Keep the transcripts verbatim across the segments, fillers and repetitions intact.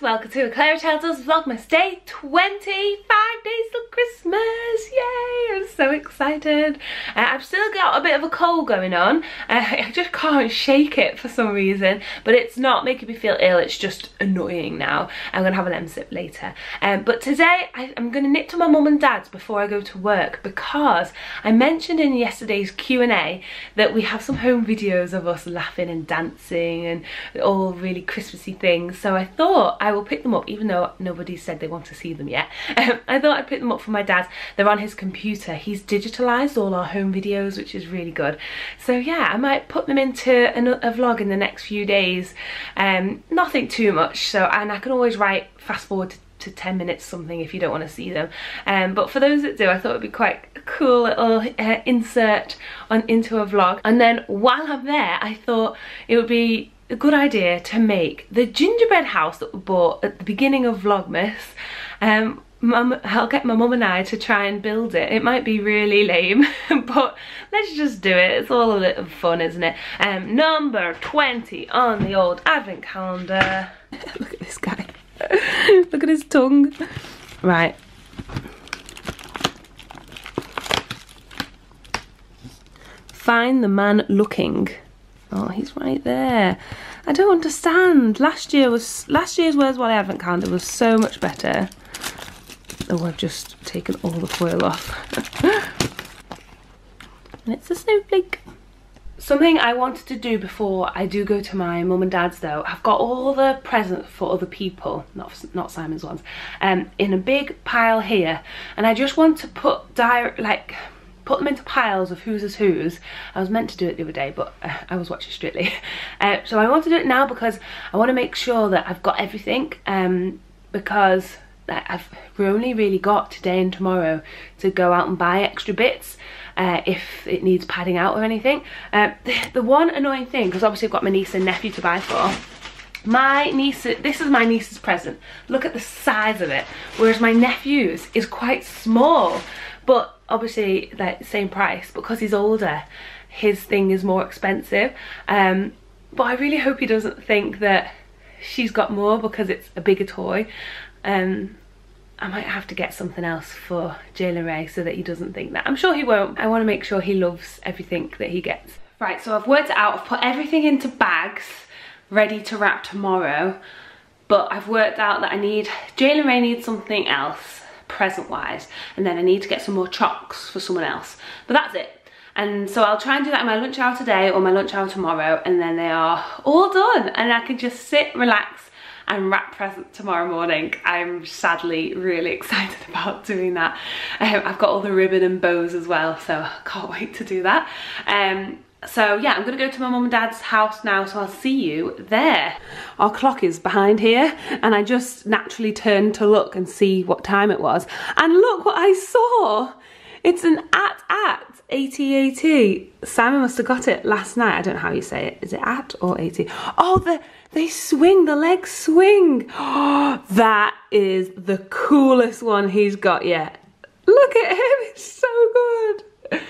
guys, welcome to aclaireytale's Vlogmas Day twenty, five days till Christmas, yay, I'm so excited. Uh, I've still got a bit of a cold going on, uh, I just can't shake it for some reason, but it's not making me feel ill, it's just annoying now. I'm going to have an M sip later. Um, but today I, I'm going to nip to my mum and dad's before I go to work because I mentioned in yesterday's Q and A that we have some home videos of us laughing and dancing and all really Christmassy things. So I thought I will pick them up, even though nobody said they want to see them yet. Um, I thought I'd pick them up for my dad. They're on his computer. He's digitalised all our home videos, which is really good. So yeah, I might put them into a vlog in the next few days. Um, nothing too much. So, and I can always write fast forward to to ten minutes something if you don't want to see them, um, but for those that do, I thought it'd be quite a cool little uh, insert on into a vlog. And then while I'm there, I thought it would be a good idea to make the gingerbread house that we bought at the beginning of Vlogmas. um, Mum, I'll get my mum and I to try and build it. It might be really lame, but let's just do it. It's all a little fun, isn't it? Um, number twenty on the old advent calendar. Look at this guy. Look at his tongue. Right. Find the man looking. Oh, he's right there. I don't understand. Last year was last year's Wall's Wally advent calendar was so much better. Oh, I've just taken all the foil off. And it's a snowflake. Something I wanted to do before I do go to my mum and dad's though, I've got all the presents for other people, not not Simon's ones, um, in a big pile here, and I just want to put dire like put them into piles of whose is whose. I was meant to do it the other day, but uh, I was watching Strictly, uh, so I want to do it now because I want to make sure that I've got everything, um, because I've we only really got today and tomorrow to go out and buy extra bits. Uh, if it needs padding out or anything. Uh, the, the one annoying thing, because obviously I've got my niece and nephew to buy for. My niece, this is my niece's present. Look at the size of it. Whereas my nephew's is quite small. But obviously, like, same price. Because he's older, his thing is more expensive. Um, but I really hope he doesn't think that she's got more because it's a bigger toy. Um... I might have to get something else for Jalen Ray so that he doesn't think that. I'm sure he won't. I want to make sure he loves everything that he gets. Right, so I've worked it out. I've put everything into bags, ready to wrap tomorrow. But I've worked out that I need, Jalen Ray needs something else, present-wise. And then I need to get some more chocks for someone else. But that's it. And so I'll try and do that in my lunch hour today or my lunch hour tomorrow. And then they are all done. And I can just sit, relax, and wrap present tomorrow morning. I'm sadly really excited about doing that. Um, I've got all the ribbon and bows as well, so I can't wait to do that. Um, so yeah, I'm gonna go to my mum and dad's house now, so I'll see you there. Our clock is behind here, and I just naturally turned to look and see what time it was. And look what I saw! It's an A T A T. A T A T. Simon must have got it last night. I don't know how you say it. Is it at or AT? Oh, the, they swing, the legs swing. Oh, that is the coolest one he's got yet. Look at him, it's so good.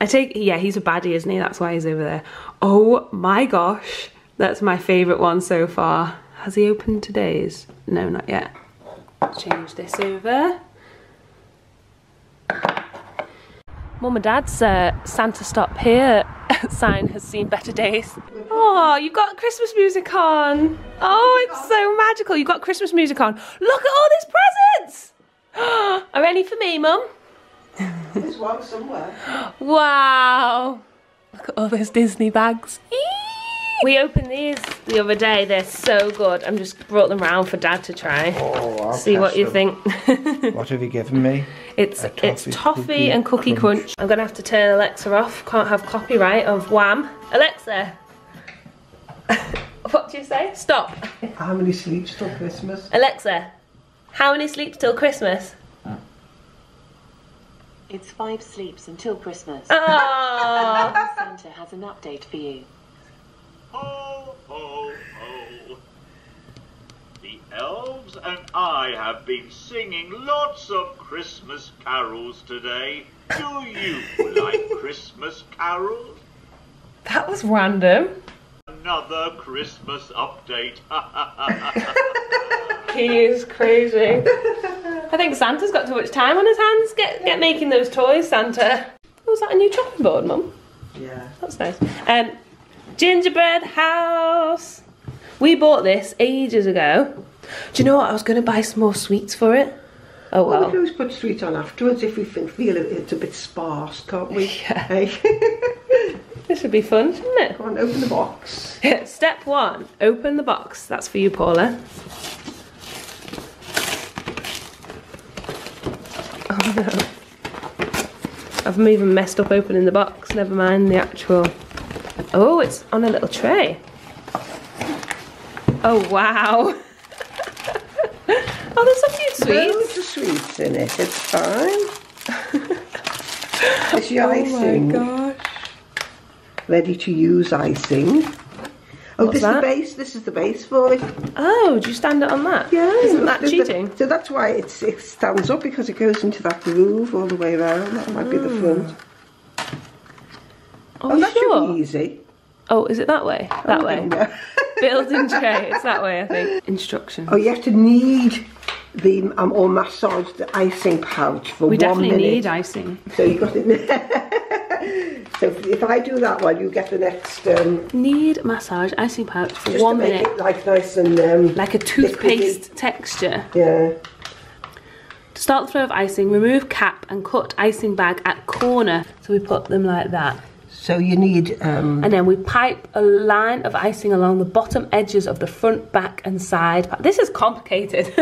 I take, yeah, he's a baddie, isn't he? That's why he's over there. Oh my gosh, that's my favourite one so far. Has he opened today's? No, not yet. Let's change this over. Mum and Dad's uh, Santa Stop Here sign has seen better days. Oh, you've got Christmas music on. Oh, it's so magical. You've got Christmas music on. Look at all these presents. Are any for me, Mum? There's one somewhere. Wow. Look at all those Disney bags. Eee! We opened these the other day. They're so good. I'm just brought them round for Dad to try. Oh, see what you them. think. What have you given me? It's toffee, it's toffee cookie and cookie crunch. crunch. I'm gonna have to turn Alexa off. Can't have copyright of Wham. Alexa, what do you say? Stop. How many sleeps till Christmas? Alexa, how many sleeps till Christmas? It's five sleeps until Christmas. Oh. Santa has an update for you. Ho, ho, ho. The elves and I have been singing lots of Christmas carols today. Do you like Christmas carols? That was random. another Christmas update. He is crazy. I think Santa's got too much time on his hands. Get get making those toys, Santa. Oh, is that a new chopping board, Mum? Yeah. That's nice. Um, gingerbread house. We bought this ages ago. Do you know what? I was going to buy some more sweets for it. Oh well. well. We can always put sweets on afterwards if we think, feel it's a bit sparse, can't we? Yeah. Hey? This would be fun, shouldn't it? Come on, open the box. Step one, open the box. That's for you, Paula. Oh no. I've even messed up opening the box, never mind the actual... Oh, it's on a little tray. Oh wow. Oh, there's a few sweets. Loads of sweets in it, it's fine. It's your oh icing. Oh my gosh. Ready to use icing. Oh, What's this that? is the base. This is the base for it. Oh, do you stand it on that? Yeah. Isn't that cheating? So that's why it's, it stands up, because it goes into that groove all the way around. That might mm. be the front. Are oh, that sure? should be easy. Oh, is it that way? That oh, way. Building tray. It's that way, I think. Instructions. Oh, you have to knead the um, or massage the icing pouch for we one minute. We definitely need icing. So you got it. So if I do that one, you get the next. Um, Knead massage icing pouch for just one to make minute. It like nice and um, like a toothpaste liquidy. texture. Yeah. To start the flow of icing, remove cap and cut icing bag at corner. So we put them like that. So you need. Um, and then we pipe a line of icing along the bottom edges of the front, back, and side. This is complicated.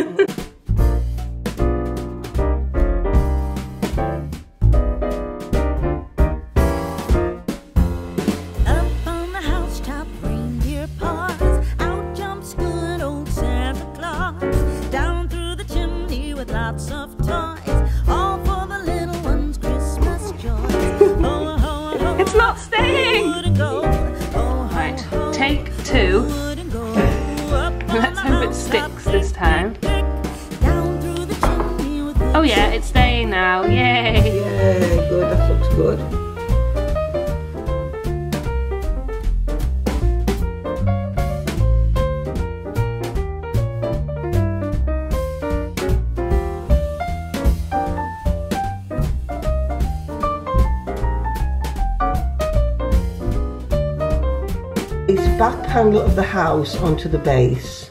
Back panel of the house onto the base.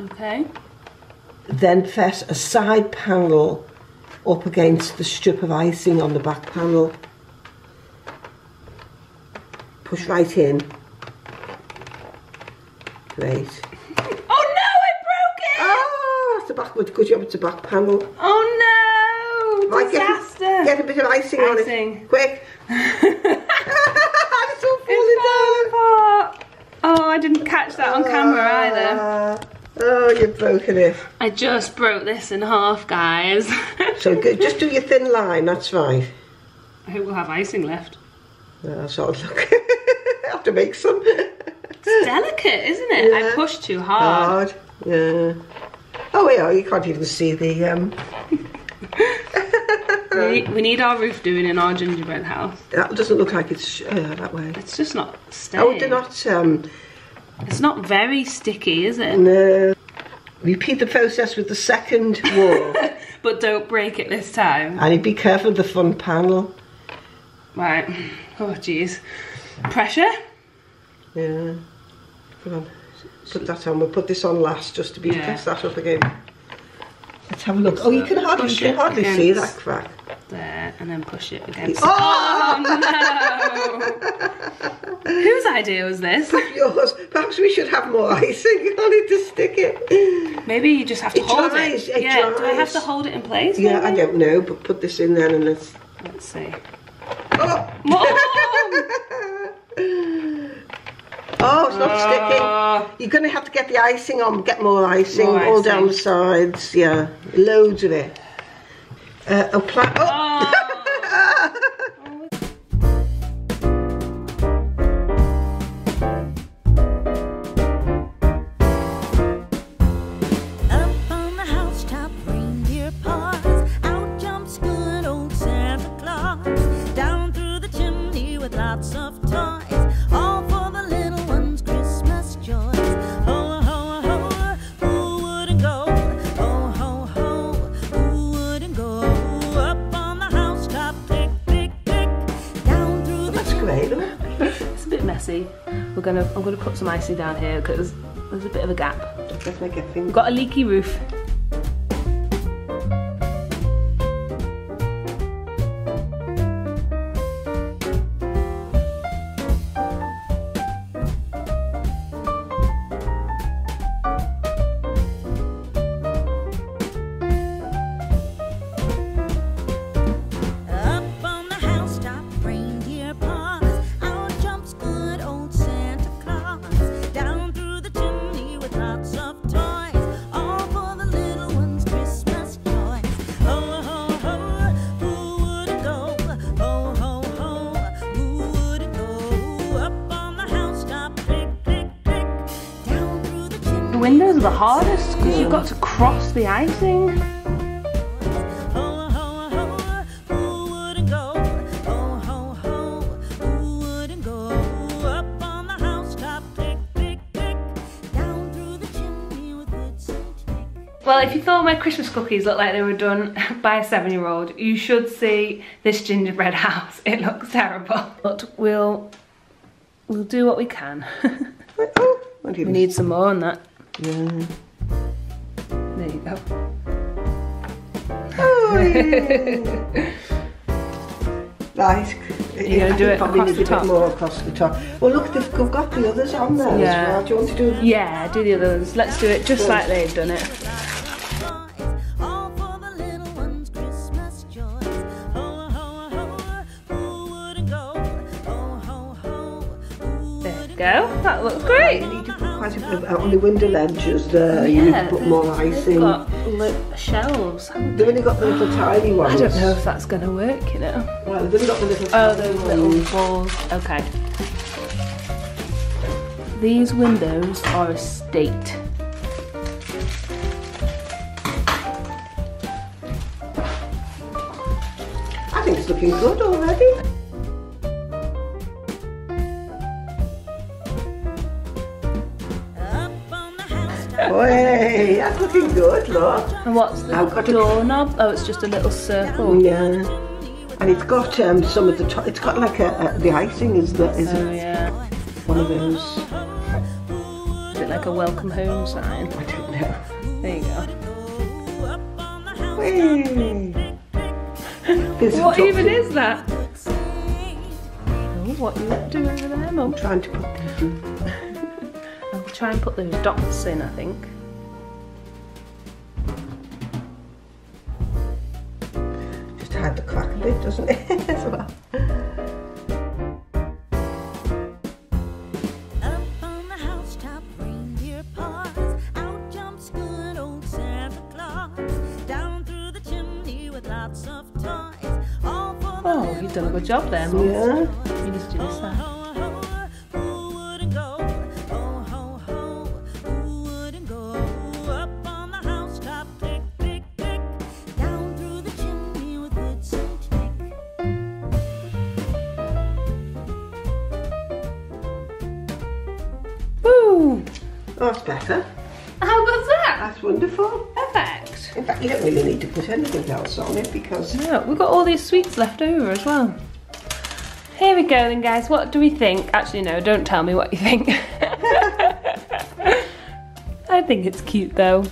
Okay. Then press a side panel up against the strip of icing on the back panel. Push right in. Great. Oh no, I broke it! Oh, it's a backward. Good job, it's a back panel. Oh no! Right, disaster! Get, get a bit of icing, icing. on it. Quick! Oh, I didn't catch that on camera either. Oh, you've broken it. I just broke this in half, guys. So go, just do your thin line, that's right. I hope we'll have icing left. Yeah, that's odd, look. I have to make some. It's delicate, isn't it? Yeah. I pushed too hard. Hard, yeah. Oh, yeah, you can't even see the... Um... We, we need our roof doing in our gingerbread house. That doesn't look like it's uh, that way. It's just not staying. Oh, they're not... Um, it's not very sticky, is it? No. Repeat the process with the second wall. But don't break it this time. And be careful of the front panel. Right. Oh, jeez. Pressure? Yeah. Come on. Put that on. We'll put this on last just to be... Yeah. Press that up again. Let's have a look. Oh, you can hardly, you can hardly see that crack. There, and then push it against. Oh, oh no! Whose idea was this? Yours. Perhaps we should have more icing on it to stick it. Maybe you just have to it hold dries, it. it yeah. Dries. Do I have to hold it in place? Yeah, maybe? I don't know. But put this in then, and let's. Let's see. Oh! Oh, it's not uh, sticking. You're going to have to get the icing on. Get more icing, more all icing. down the sides. Yeah, loads of it. Uh, apply. Oh. Oh. Up on the housetop, reindeer paws. Out jumps good old Santa Claus. Down through the chimney with lots of toys. All for the little messy. We're gonna, I'm gonna put some icing down here because there's a bit of a gap. Let's make a thing. We've got a leaky roof. Windows are the hardest because you've got to cross the icing. Well, if you thought my Christmas cookies looked like they were done by a seven year old, you should see this gingerbread house. It looks terrible. But we'll, we'll do what we can. What do you we need some more on that. Yeah. There you go. Oh, yeah. Right. You're going to do it probably across the top. A bit more across the top. Well, look, they've got the others on there yeah. as well. Do you want to do them? Yeah, do the others. Let's do it just Good. like they've done it. There we go. That looks great. Quite a bit on the window ledges there, yeah, you need to put more icing. They've got shelves. They've only got the little tiny ones. I don't know if that's going to work, you know. Well, they've only got the little oh, tiny ones. Oh, those little balls. Okay. These windows are a state. I think it's looking good already. Hey, that's looking good, look. And what's the I've got doorknob? Oh, it's just a little circle. Yeah. And it's got um, some of the top, it's got like a, a, the icing is the, is oh, it? Yeah. One of those. Is it like a welcome home sign? I don't know. There you go. Hey. What even thing. is that? Oh, what are you up to over there, Mum? I'm trying to put them. Try and put those dots in, I think. Just hide the crack a bit, doesn't it? As well. Up on the housetop, reindeer paws. Out jumps good old Santa Claus. Down through the chimney with lots of toys. Oh, you've done a good job there, Mum. Yeah. You just do this side. Oh, that's better. How good's that? That's wonderful. Perfect. In fact, you don't really need to put anything else on it because... No, we've got all these sweets left over as well. Here we go then, guys. What do we think? Actually, no, don't tell me what you think. I think it's cute, though.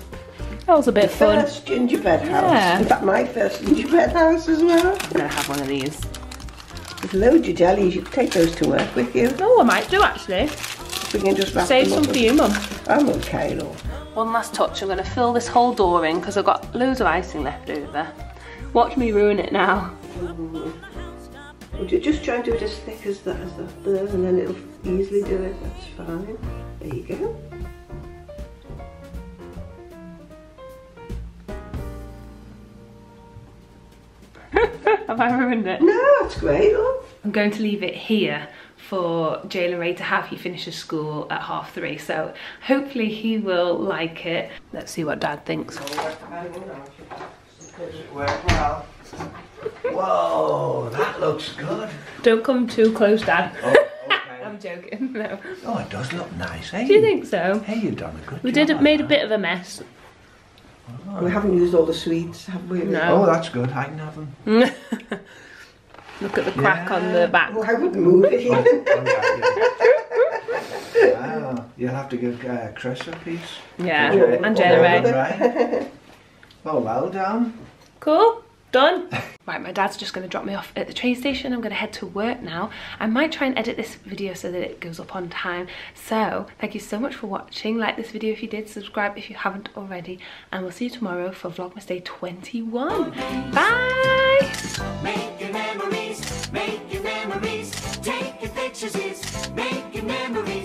That was a bit the fun. First gingerbread house. Yeah. In fact, my first gingerbread house as well. I'm going to have one of these. There's loads of jellies. You can take those to work with you. Oh, I might do, actually. We can just wrap Save them some up for you, Mum. I'm okay, love. One last touch. I'm going to fill this whole door in because I've got loads of icing left over. Watch me ruin it now. Mm. Would you just try and do it as thick as that, as that does, and then it'll easily do it. That's fine. There you go. Have I ruined it? No, that's great, love. I'm going to leave it here for Jalen and Ray to have. He finishes school at half three, so hopefully he will like it. Let's see what Dad thinks. Does it work well? Whoa, that looks good. Don't come too close, Dad. Oh, okay. I'm joking. No. Oh, it does look nice, eh? Do you think so? Hey, you've done a good we job. We did made that. a bit of a mess. Oh. We haven't used all the sweets, have we? No. Oh, that's good. I can have them. Look at the crack yeah. on the back. Well, I wouldn't move it even. Oh, oh, yeah, yeah. Wow. You'll have to give uh, Chris a piece. Yeah, okay. And Jenna. Right. Oh, well done. Cool. Done. Right, my dad's just going to drop me off at the train station. I'm going to head to work now. I might try and edit this video so that it goes up on time. So, thank you so much for watching. Like this video if you did. Subscribe if you haven't already. And we'll see you tomorrow for Vlogmas Day twenty-one. Bye! Make your memories. Make your memories. Take your pictures. Make your memories.